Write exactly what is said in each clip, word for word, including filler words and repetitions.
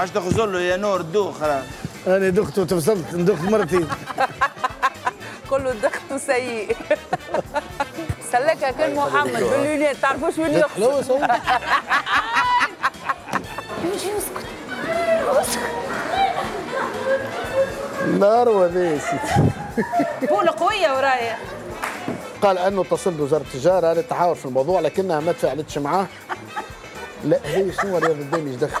عاش تغزل له يا نور دوخ. انا دخت وتفصلت ندخت مرتين. كله دخت سيء. سلكها كان محمد بالليونات تعرفوش وين يخلص. يمشي يسكت نار وباسي. بولة قوية ورايا. قال انه اتصل بوزاره التجاره للتحاور في الموضوع لكنها ما تفاعلتش معاه. لا هي شنو رياض الدمج دخل.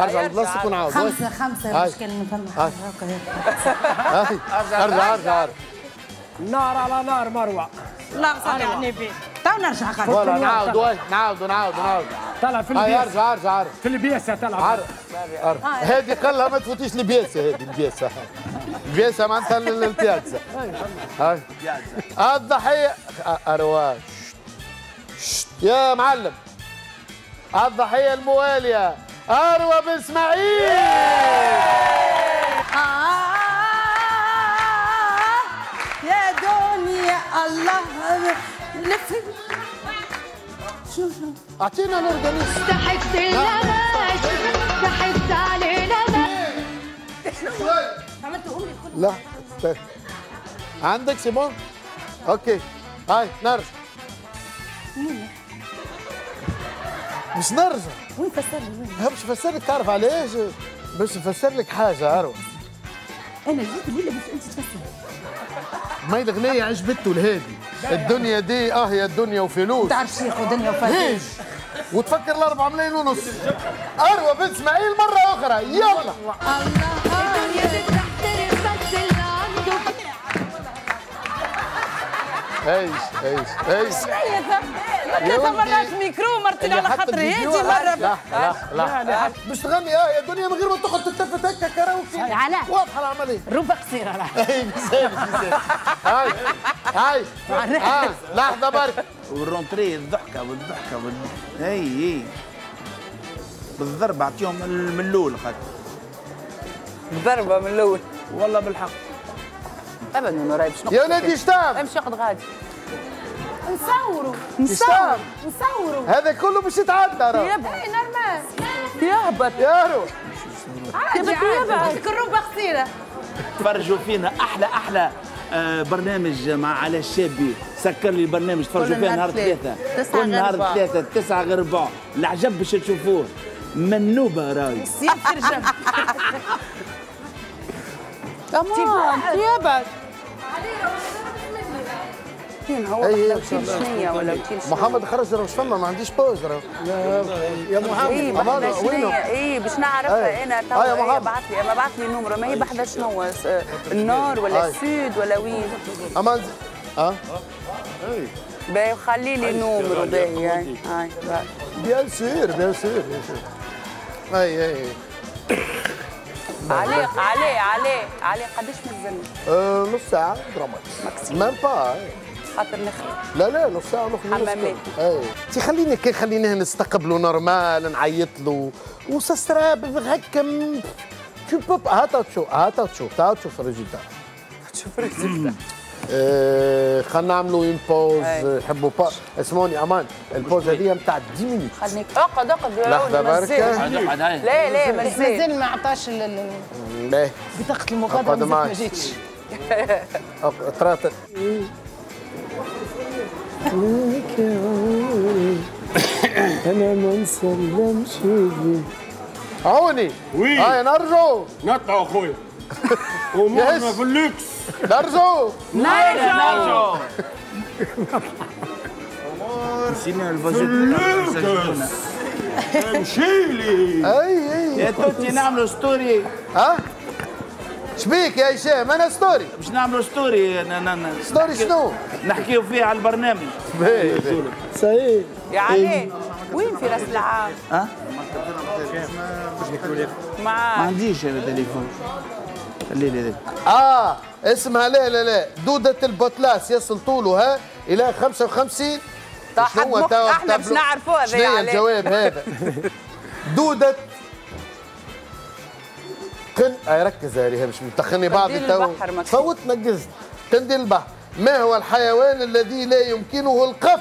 ارجع لبلاصتك ونعاود. خمسة خمسة المشكلة من فما هاكا. ارجع ارجع ارجع. نار على نار مروة. لا صلي على النبي. تو نرجع خاطر. فوالا نعاودوا نعاودوا نعاودوا نعاودوا. طلع في البياسة. ارجع ارجع ارجع. في البياسة طلع. هذه قالها ما تفوتيش البياسة هذه البياسة. البياسة معناتها البياسة. هاي. الضحية أرواح. يا معلم. الضحية الموالية. أروى بن إسماعيل. آه يا دنيا الله لف شو شو أعطينا الأورجانيس. تحت لباس تحت على لباس عملتهم لي كل لا استنى عندك سيبون أوكي هاي نرجع مش نرجع وين فسر لي باش نفسر لك تعرف علاش باش نفسر لك حاجه أروى أنا جيت ولا باش أنت تفسر ماي الغنية عجبته الهادي الدنيا دي اه يا الدنيا وفلوس تعرف شيخ ودنيا وفلوس وتفكر ال أربعة ملايين ونص أروى بن إسماعيل مرة أخرى يلا ايش ايش ايش ثلاث مرات ميكرو مرتين على خاطر هادي مرة لا لا لا باش تغني اه يا دنيا من غير ما تقعد تلتفت هكا كراوكي واضحة العملية روبة قصيرة هاي هاي هاي هاي لحظة برك والرونتري الضحكة والضحكة والضحكة اي اي بالضربة اعطيهم من الأول خاطر الضربة من الأول والله بالحق ابدا ما رايبش يا ولادي اشتاق امشي اقعد غادي نصوروا نصوروا نصوروا هذا كله مش يتعدى راه يا بني نورمال يهبط يا رو عادي عادي كروبه قصيره تفرجوا فينا احلى احلى آه برنامج مع على الشابي سكر لي برنامج تفرجوا فيه نهار ثلاثه كل نهار ثلاثه تسعة غير ربع العجب باش تشوفوه منوبه راهي سير ترجم تمام تيابا ولا محمد خرج مش فما ما عنديش بوز يا محمد اي باش نعرفها انا تو بعث لي ما بعث لي نمره ما هي بحذا شنو النار ولا السود ولا وين امان اه اي باهي خلي لي نمره باهي هاي بيان سور بيان سور اي اي عليه عليه عليه عليه قداش متزن؟ نص ساعة درامات ماكسيموم ميم با خاطر نخرج لا لا نص ساعة ونخرج حمامات اي تي خليني كان خليناه نستقبلوا نورمال نعيط له وسسراب هكا تو بوب ها تو تشوف ها تو تشوف تو تشوف الريزلتا تشوف الريزلتا خلينا نعملوا اون بوز نحبوا با اسموني امان البوز هذه نتاع دقيقة خليك اقعد اقعد لحظه بركه لا لا مازال ما عطاش بطاقه المقابله ما جاتش تراتت انا ما نسلمش عوني هاي نرجو نطلعوا اخويا ومرنا في اللوكس نرجو نرجو نرجو نسينا الفازيتونا امشيلي اي اي يا توتي نعملوا ستوري ها شبيك يا هشام انا ستوري باش نعملوا ستوري ستوري شنو نحكيو فيه على البرنامج صحيح يا علي وين في راس العام؟ اه؟ ما عنديش انا تليفون. خليلي هذاك. اه اسمها لا لا لا دودة البطلاس يصل طولها إلى خمسة وخمسين. طاح مخك احنا باش نعرفوها هذا شنو هي الجواب هذا؟ دودة قن آه ركز يا ريهام مش متخني بعض التو صوت نقزت قنديل البحر. ما هو الحيوان الذي لا يمكنه القفز؟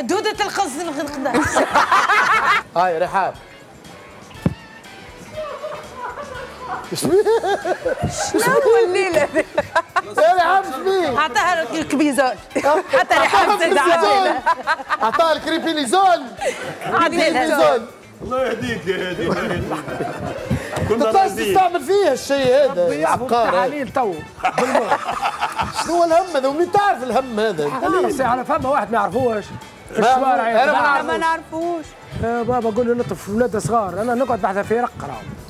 دودة القز القداس. هاي رحاب شبيه؟ شنو هو الليل هذا؟ يا رحاب شبيه؟ عطاها الكبيزول حتى رحاب زاد عديلها عطاها الكريبيليزول عديلها. الله يهديك يا هادي كنا راضيين تستعمل فيه الشيء هذا عبقار عليه تو شنو هو الهم هذا ومين تعرف الهم هذا؟ على فما واحد ما يعرفوش الشوارع ما نعرفوش بابا قول له لطف ولاد صغار انا نقعد بحثها في رقه